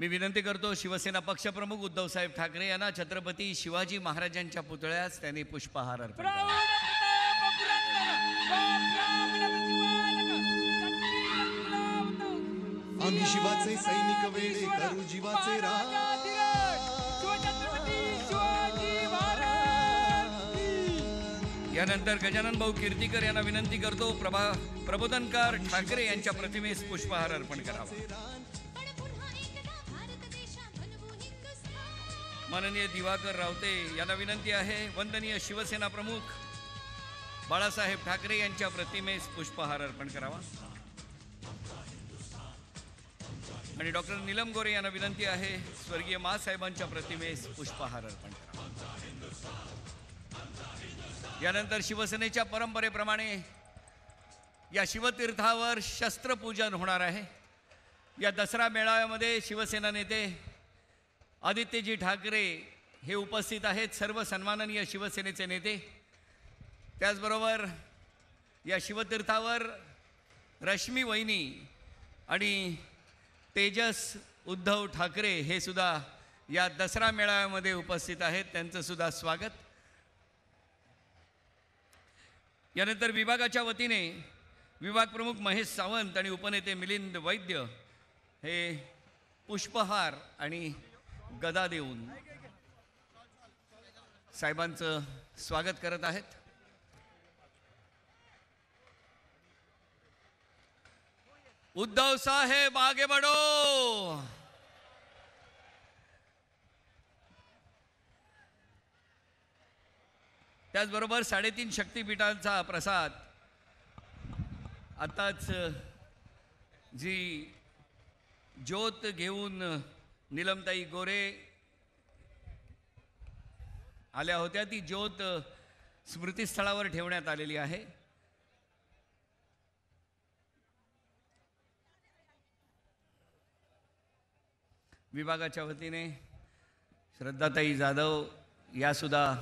मी विनंती करतो शिवसेना पक्षप्रमुख उद्धव साहेब ठाकरे यांना छत्रपती शिवाजी महाराजांच्या पुतळ्यास त्यांनी पुष्पहार अर्पण करा। आम्ही शिवाचे सैनिक वेडे करू जीवाचे राज। यानंतर गजानन भाऊ कीर्तिकर यांना विनंती करतो प्रबोधनकार ठाकरे यांच्या प्रतिमेस पुष्पहार अर्पण करावा। माननीय दिवाकर रावते यांना विनंती आहे वंदनीय शिवसेना प्रमुख बाळासाहेब ठाकरे यांच्या प्रतिमेस पुष्पहार अर्पण करावा। आणि डॉक्टर नीलम गोरे यांना विनंती आहे स्वर्गीय मासाहेबांच्या प्रतिमेस पुष्पहार अर्पण करावा। यानंतर शिवसेनेच्या परंपरेप्रमाणे या शिवतीर्थावर शस्त्रपूजन होणार आहे। या दसरा मेळाव्यामध्ये शिवसेना नेते आदित्यजी ठाकरे हे उपस्थित आहेत, सर्व सन्माननीय शिवसेनेचे नेते। त्याचबरोबर या शिवतीर्थावर रश्मी वहिनी आणि तेजस उद्धव ठाकरे हे सुद्धा या दसरा मेळाव्यामध्ये उपस्थित आहेत, त्यांचं सुद्धा स्वागत। यानंतर विभागाच्या वतीने विभाग प्रमुख महेश सावंत आणि उपनेते मिलिंद वैद्य हे पुष्पहार आणि गदा देऊन साहेबांचं स्वागत करत आहेत। उद्धव साहेब आगे बढ़ो। त्याचबरोबर 3.5 शक्तिपीठांचा प्रसाद आताच जी ज्योत घेऊन नीलमताई गोरे आल्या होत्या, ती ज्योत स्मृतिस्थळावर ठेवण्यात आलेली आहे। विभागाच्या वतीने श्रद्धाताई जाधव या सुद्धा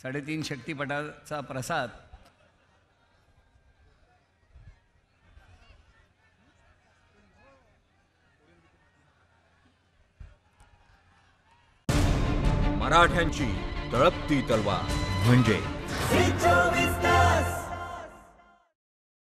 साडेतीन शक्तिपीठाचा प्रसाद मराठ्यांची तळपती तलवार म्हणजे